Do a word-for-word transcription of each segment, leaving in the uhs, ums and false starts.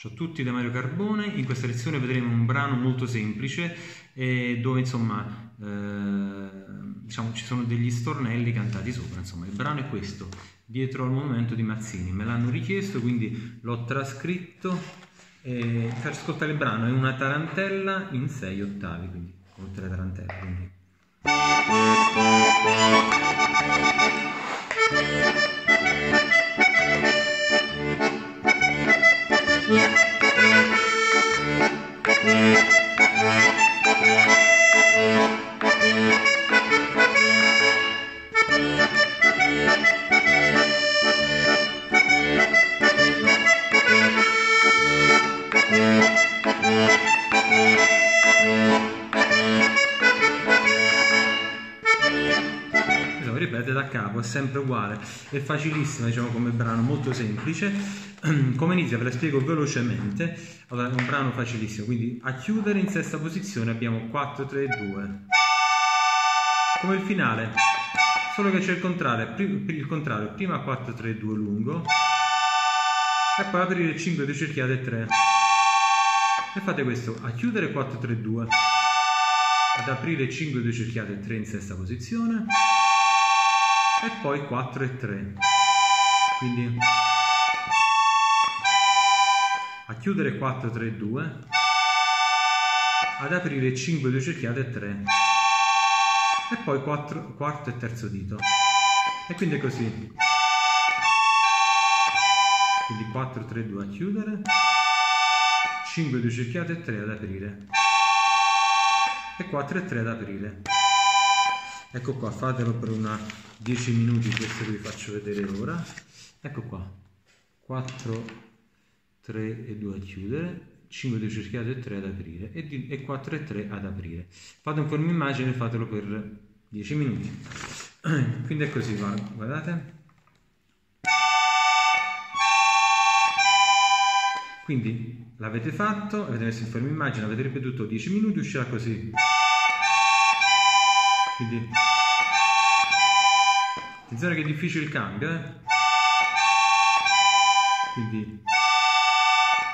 Ciao a tutti da Mario Carbone. In questa lezione vedremo un brano molto semplice eh, dove insomma eh, diciamo, ci sono degli stornelli cantati sopra. Insomma, il brano è questo, Dietro al Monumento di Mazzini. Me l'hanno richiesto, quindi l'ho trascritto. Eh, faccio ascoltare il brano, è una tarantella in sei ottavi, quindi oltre la tarantella. Quindi. Ripete da capo, è sempre uguale, è facilissima, diciamo, come brano, molto semplice. Come inizia ve la spiego velocemente. Allora, è un brano facilissimo, quindi a chiudere in sesta posizione abbiamo quattro tre due, come il finale, solo che c'è il contrario, il contrario prima quattro tre due lungo e poi aprire cinque due cerchiate tre, e fate questo: a chiudere quattro tre due, ad aprire cinque due cerchiate tre in sesta posizione, e poi quattro e tre, quindi a chiudere quattro tre due, ad aprire cinque due cerchiate tre, e poi quattro, quarto e terzo dito, e quindi è così, quindi quattro tre due a chiudere, cinque due cerchiate tre ad aprire e quattro e tre ad aprire. Ecco qua, fatelo per una dieci minuti, questo che vi faccio vedere ora. Ecco qua, quattro tre e due a chiudere, cinque due cerchiate e tre ad aprire, e quattro e tre ad aprire. Fate un formimmagine e fatelo per dieci minuti. Quindi è così, guardate. Quindi l'avete fatto, avete messo in formimmagine, avete ripetuto dieci minuti, uscirà così. Quindi, attenzione che è difficile il cambio, eh? Quindi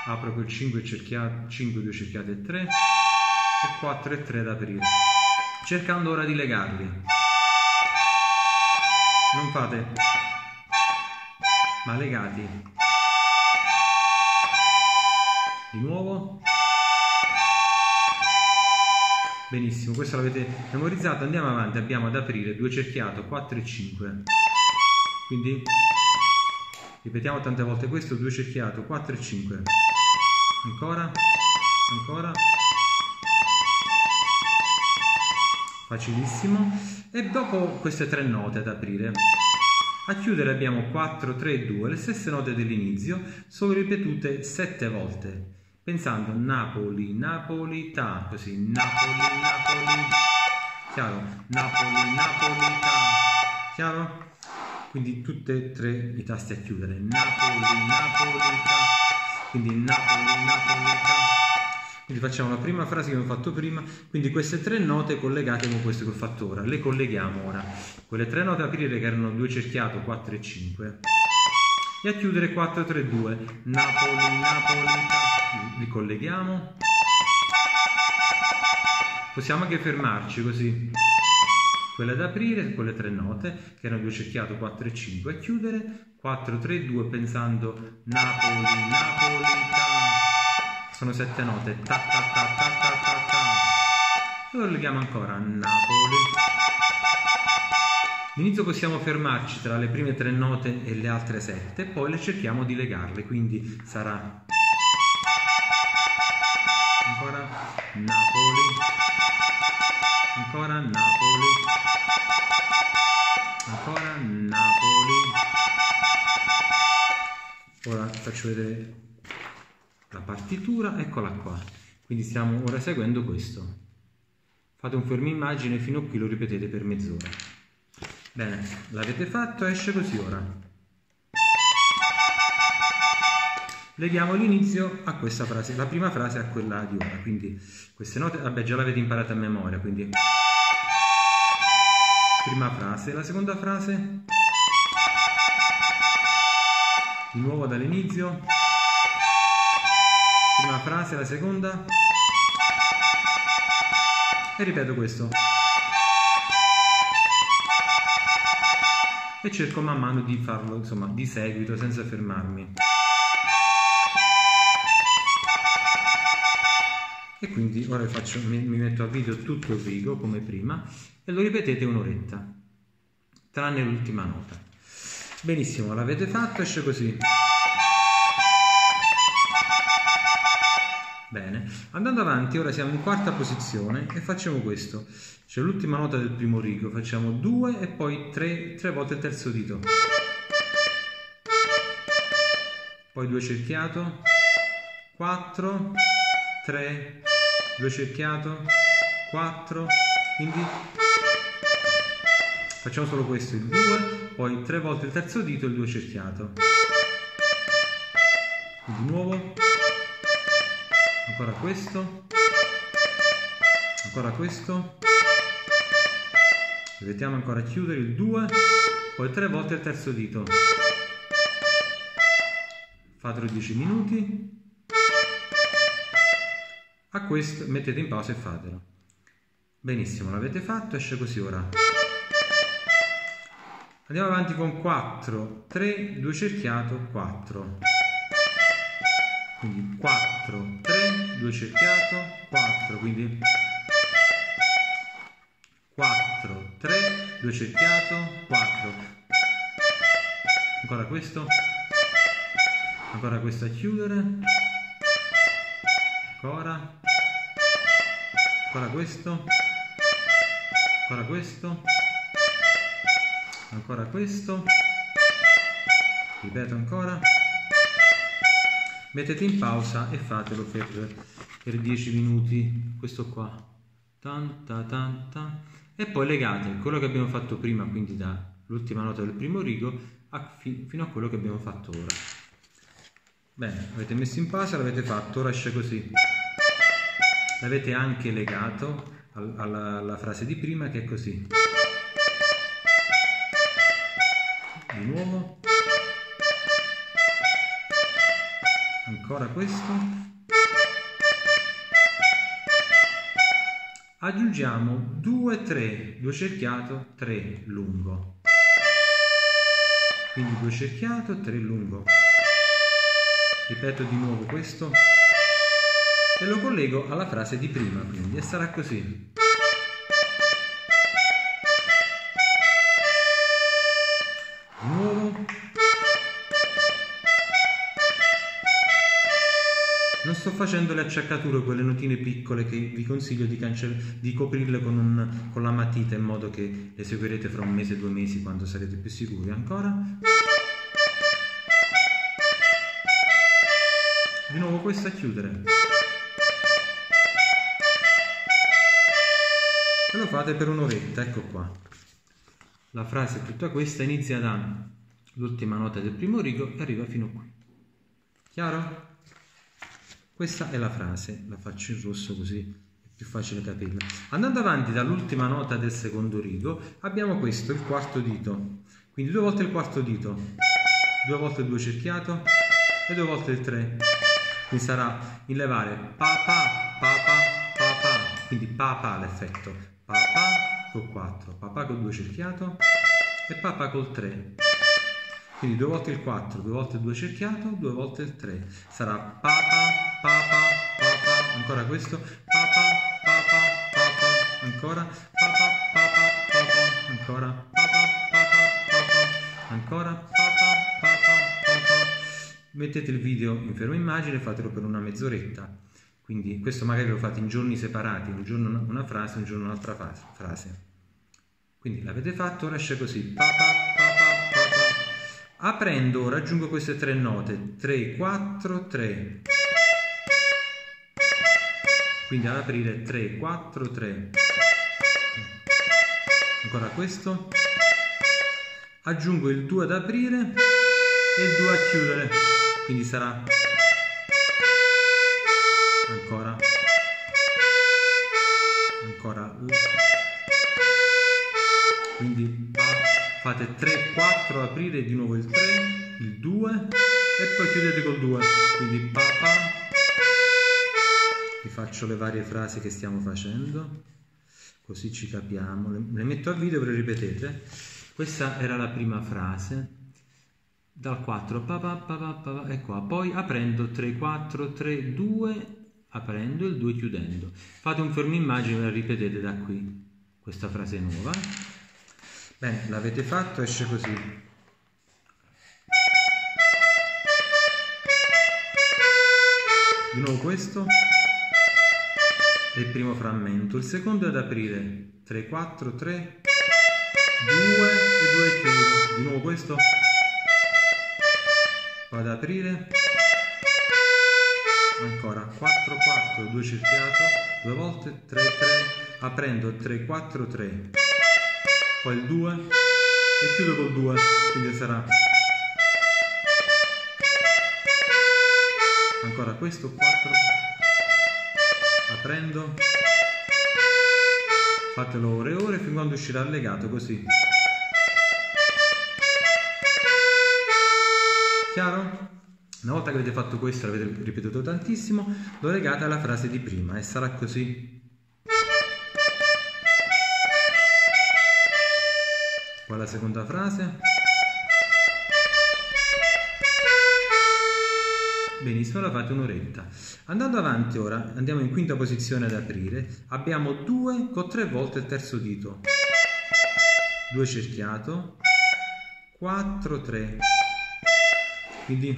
apro col cinque, cerchia, cinque due cerchiate e tre, e quattro e tre ad aprire, cercando ora di legarli. Non fate, ma legati. Di nuovo. Benissimo, questo l'avete memorizzato. Andiamo avanti, abbiamo ad aprire due cerchiato, quattro e cinque, quindi ripetiamo tante volte questo: due cerchiato, quattro e cinque, ancora, ancora, facilissimo. E dopo queste tre note ad aprire, a chiudere abbiamo quattro tre due, le stesse note dell'inizio, sono ripetute sette volte, pensando Napoli, Napolità, così, Napoli, Napoli, chiaro, Napoli, Napolità, chiaro? Quindi tutte e tre i tasti a chiudere, Napoli, Napolità, quindi Napoli, Napolità. Quindi facciamo la prima frase che abbiamo fatto prima, quindi queste tre note collegate con questo che ho fatto ora, le colleghiamo ora, quelle tre note a aprire che erano due cerchiato, quattro e cinque, e a chiudere quattro tre due, Napoli, Napolità. Li colleghiamo, possiamo anche fermarci così, quella ad aprire, quelle tre note che erano due cerchiato, quattro e cinque, a chiudere quattro tre due, pensando Napoli, Napolità, sono sette note, ta ta ta ta ta ta ta, e lo leghiamo ancora, Napoli. All'inizio possiamo fermarci tra le prime tre note e le altre sette, poi le cerchiamo di legarle, quindi sarà ancora Napoli, ancora Napoli, ancora Napoli. Ora faccio vedere la partitura, eccola qua, quindi stiamo ora seguendo questo, fate un fermimmagine fino a qui, lo ripetete per mezz'ora. Bene, l'avete fatto, esce così ora. Leghiamo l'inizio a questa frase, la prima frase a quella di ora, quindi queste note, vabbè, già l'avete imparata a memoria, quindi prima frase, la seconda frase, di nuovo dall'inizio, frase, la seconda, e ripeto questo e cerco man mano di farlo, insomma, di seguito senza fermarmi, e quindi ora faccio, mi, mi metto a video tutto il rigo come prima e lo ripetete un'oretta tranne l'ultima nota. Benissimo, l'avete fatto, esce così. Bene, andando avanti ora siamo in quarta posizione e facciamo questo, c'è l'ultima nota del primo rigo, facciamo due e poi tre, tre volte il terzo dito, poi due cerchiato, quattro, tre, due cerchiato, quattro, quindi facciamo solo questo, il due, poi tre volte il terzo dito e il due cerchiato, di nuovo, ancora questo, ancora questo, ripetiamo ancora a chiudere il due, poi tre volte il terzo dito, fatelo dieci minuti, a questo mettete in pausa e fatelo. Benissimo, l'avete fatto, esce così ora. Andiamo avanti con quattro, tre, due cerchiato, quattro, quindi quattro, tre, due cerchiato, quattro, quindi quattro, tre, due cerchiato, quattro, ancora questo, ancora questo a chiudere, ancora, ancora questo, ancora questo, ancora questo, ripeto ancora, mettete in pausa e fatelo per, per dieci minuti, questo qua, tanta tanta, e poi legate quello che abbiamo fatto prima, quindi dall'ultima nota del primo rigo a, fino a quello che abbiamo fatto ora. Bene, avete messo in pausa, l'avete fatto, ora esce così, l'avete anche legato alla, alla, alla frase di prima che è così, di nuovo, ancora questo, aggiungiamo due, tre, due cerchiato, tre lungo, quindi due cerchiato, tre lungo, ripeto di nuovo questo e lo collego alla frase di prima, quindi, e sarà così. Di nuovo, non sto facendo le acciaccature, quelle notine piccole che vi consiglio di, di coprirle con, un, con la matita in modo che le seguirete fra un mese e due mesi quando sarete più sicuri. Ancora. Di nuovo questo a chiudere. E lo fate per un'oretta, ecco qua. La frase tutta questa inizia dall'ultima nota del primo rigo e arriva fino qui. Chiaro? Questa è la frase, la faccio in rosso così è più facile capirla. Andando avanti dall'ultima nota del secondo rigo abbiamo questo, il quarto dito, quindi due volte il quarto dito, due volte il due cerchiato e due volte il tre, quindi sarà il levare pa pa pa pa pa pa, quindi pa pa l'effetto, pa pa col quattro, pa pa col due cerchiato e pa pa col tre, quindi due volte il quattro, due volte il due cerchiato, due volte il tre, sarà pa pa papa, papa, ancora questo, papa, papa, papa, ancora, papa, papa, papa, ancora, papa, papa, papa, ancora, papa, papa, papa. Mettete il video in ferma immagine e fatelo per una mezz'oretta, quindi questo magari lo fate in giorni separati, un giorno una frase, un giorno un'altra frase. Quindi l'avete fatto, ora esce così, papa, papa, papa. Aprendo, raggiungo queste tre note, tre, quattro, tre. Quindi ad aprire tre, quattro, tre, ancora questo, aggiungo il due ad aprire e il due a chiudere, quindi sarà ancora, ancora, quindi fate tre, quattro, aprire di nuovo il tre, il due e poi chiudete col due, quindi pa pa faccio le varie frasi che stiamo facendo, così ci capiamo. Le metto a video e le ripetete. Questa era la prima frase. Dal quattro pa, pa, pa, pa, pa, e qua, poi aprendo tre, quattro, tre, due, aprendo il due chiudendo. Fate un fermo immagine e la ripetete da qui, questa frase nuova. Bene, l'avete fatto, esce così. Di nuovo questo è il primo frammento, il secondo è ad aprire tre, quattro, tre, due e due chiudo. Di nuovo questo ad aprire, ancora quattro, quattro, due cerchiato, due volte, tre, tre, aprendo tre, quattro, tre, poi il due e chiudo col due, quindi sarà ancora questo quattro, aprendo, fatelo ore e ore fin quando uscirà legato così. Chiaro? Una volta che avete fatto questo, l'avete ripetuto tantissimo, lo legate alla frase di prima e sarà così. Qua la seconda frase. Benissimo, la fate un'oretta. Andando avanti ora, andiamo in quinta posizione ad aprire. Abbiamo due con tre volte il terzo dito. due cerchiato. quattro, tre. Quindi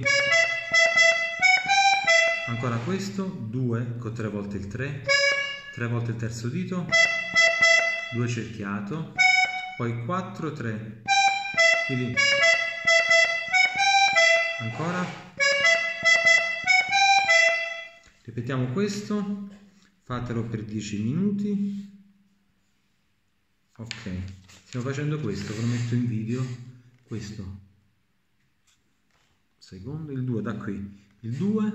ancora questo, due con tre volte il tre, tre volte il terzo dito, due cerchiato, poi quattro, tre, quindi ancora, ripetiamo questo, fatelo per dieci minuti, ok, stiamo facendo questo, ve lo metto in video, questo. Secondo il due da qui, il due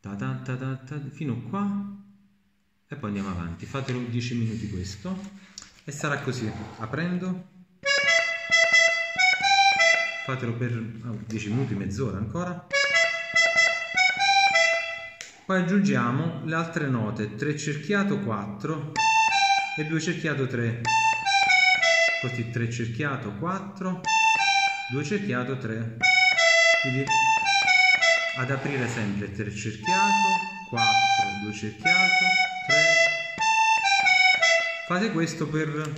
ta ta ta ta ta, fino a qua e poi andiamo avanti, fatelo dieci minuti questo e sarà così, aprendo, fatelo per dieci minuti, mezz'ora ancora, poi aggiungiamo le altre note, tre cerchiato quattro e due cerchiato tre, così tre cerchiato quattro, due cerchiato tre. Quindi ad aprire sempre tre cerchiato, quattro, due cerchiato, tre. Fate questo per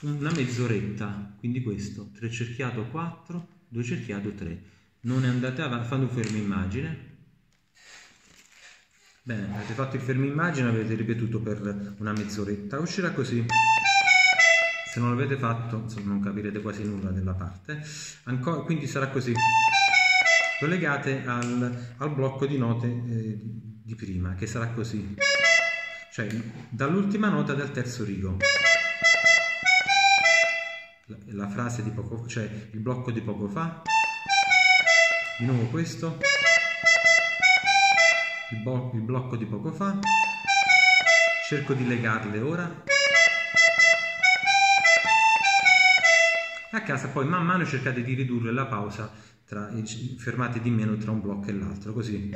una mezz'oretta, quindi questo, tre cerchiato quattro, due cerchiato tre. Non andate avanti, fate un fermo immagine. Bene, avete fatto il fermo immagine, avete ripetuto per una mezz'oretta, uscirà così. Se non l'avete fatto, insomma, non capirete quasi nulla della parte. Ancora, quindi sarà così. Collegate al, al blocco di note eh, di prima, che sarà così, cioè dall'ultima nota del terzo rigo, la, la frase di poco fa, cioè il blocco di poco fa, di nuovo questo, il, bo, il blocco di poco fa, cerco di legarle ora, a casa poi man mano cercate di ridurre la pausa. Tra, fermate di meno tra un blocco e l'altro, così.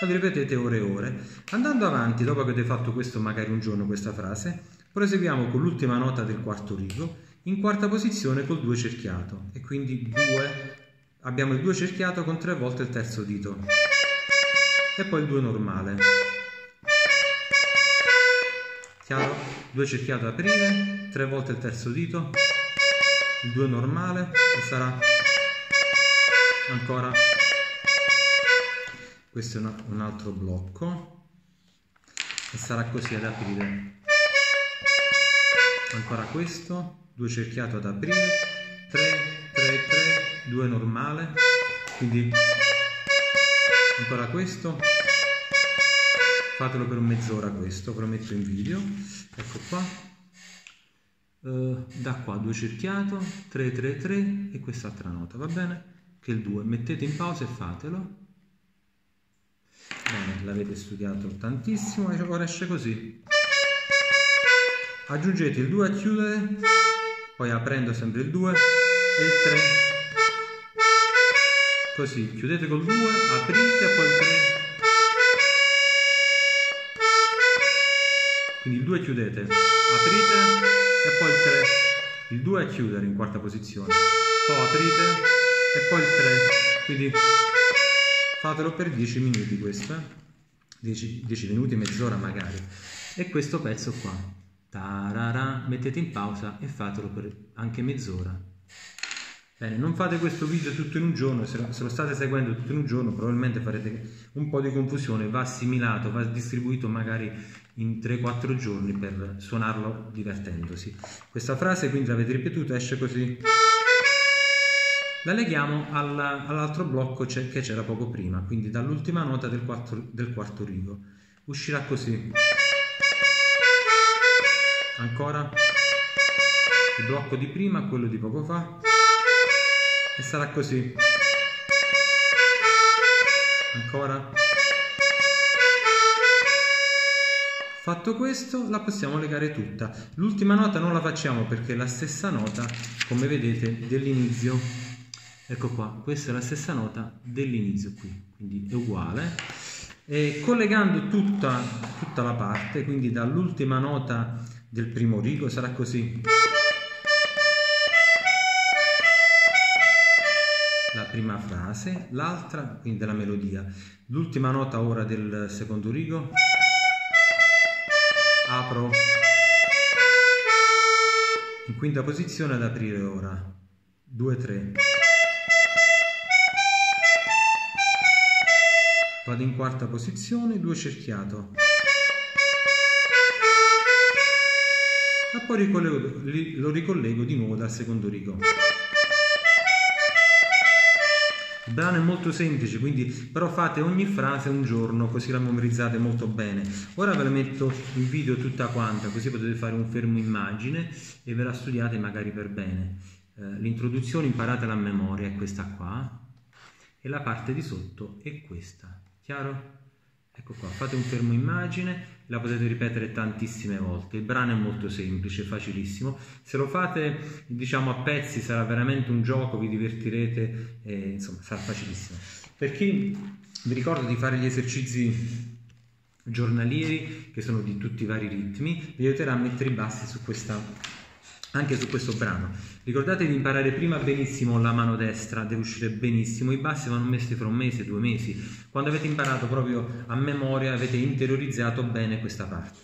Lo ripetete ore e ore. Andando avanti, dopo che avete fatto questo, magari un giorno, questa frase, proseguiamo con l'ultima nota del quarto rigo, in quarta posizione col due cerchiato. E quindi due, abbiamo il due cerchiato con tre volte il terzo dito. E poi il due normale. Chiaro? due cerchiato aprire, tre volte il terzo dito. Il due normale e sarà ancora, questo è un altro blocco e sarà così ad aprire, ancora questo, due cerchiato ad aprire, tre, tre, tre, due normale, quindi ancora questo, fatelo per mezz'ora questo, ve lo metto in video, ecco qua. Da qua due cerchiato, tre, tre, tre e quest'altra nota, va bene? Che il due, mettete in pausa e fatelo. Bene, l'avete studiato tantissimo e ora esce così. Aggiungete il due a chiudere, poi aprendo sempre il due e il tre. così, chiudete col due, aprite e poi il tre, quindi il due chiudete, aprite e poi il tre, il due è chiudere in quarta posizione, poi aprite e poi il tre, quindi fatelo per dieci minuti questo, eh? dieci, dieci minuti, mezz'ora magari, e questo pezzo qua, tarara, mettete in pausa e fatelo per anche mezz'ora. Bene, non fate questo video tutto in un giorno, se lo state seguendo tutto in un giorno probabilmente farete un po' di confusione, va assimilato, va distribuito magari in tre quattro giorni per suonarlo divertendosi. Questa frase quindi l'avete ripetuta, esce così. La leghiamo all'altro blocco che c'era poco prima, quindi dall'ultima nota del, quattro, del quarto rigo. Uscirà così. Ancora. Il blocco di prima, quello di poco fa. E sarà così. Ancora. Fatto questo, la possiamo legare tutta. L'ultima nota non la facciamo perché è la stessa nota, come vedete, dell'inizio. Ecco qua, questa è la stessa nota dell'inizio qui, quindi è uguale. E collegando tutta, tutta la parte, quindi dall'ultima nota del primo rigo sarà così. La prima frase, l'altra, quindi della melodia. L'ultima nota ora del secondo rigo. Apro. In quinta posizione ad aprire ora. due tre. Vado in quarta posizione, due cerchiato. E poi ricollego, lo ricollego di nuovo dal secondo rigo. Il brano è molto semplice, quindi però fate ogni frase un giorno, così la memorizzate molto bene. Ora ve la metto in video tutta quanta, così potete fare un fermo immagine e ve la studiate magari per bene. Eh, l'introduzione imparatela a memoria è questa qua e la parte di sotto è questa, chiaro? Ecco qua, fate un fermo immagine, la potete ripetere tantissime volte. Il brano è molto semplice, facilissimo. Se lo fate, diciamo, a pezzi sarà veramente un gioco, vi divertirete, e, insomma, sarà facilissimo. Per chi, vi ricordo di fare gli esercizi giornalieri, che sono di tutti i vari ritmi, vi aiuterà a mettere i bassi su questa... anche su questo brano. Ricordate di imparare prima benissimo la mano destra, deve uscire benissimo, i bassi vanno messi fra un mese, due mesi, quando avete imparato proprio a memoria, avete interiorizzato bene questa parte.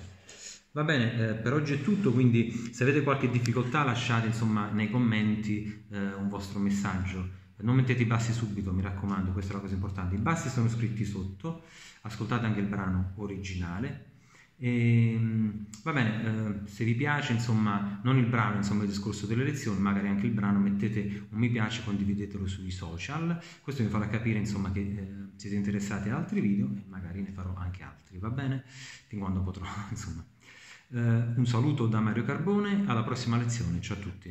Va bene, eh, per oggi è tutto, quindi se avete qualche difficoltà lasciate insomma nei commenti eh, un vostro messaggio. Non mettete i bassi subito, mi raccomando, questa è la cosa importante. I bassi sono scritti sotto, ascoltate anche il brano originale. E, va bene, eh, se vi piace insomma, non il brano, insomma il discorso delle lezioni, magari anche il brano, mettete un mi piace, condividetelo sui social, questo mi farà capire insomma che eh, siete interessati ad altri video e magari ne farò anche altri, va bene? Fin quando potrò, insomma. Eh, un saluto da Mario Carbone, alla prossima lezione, ciao a tutti.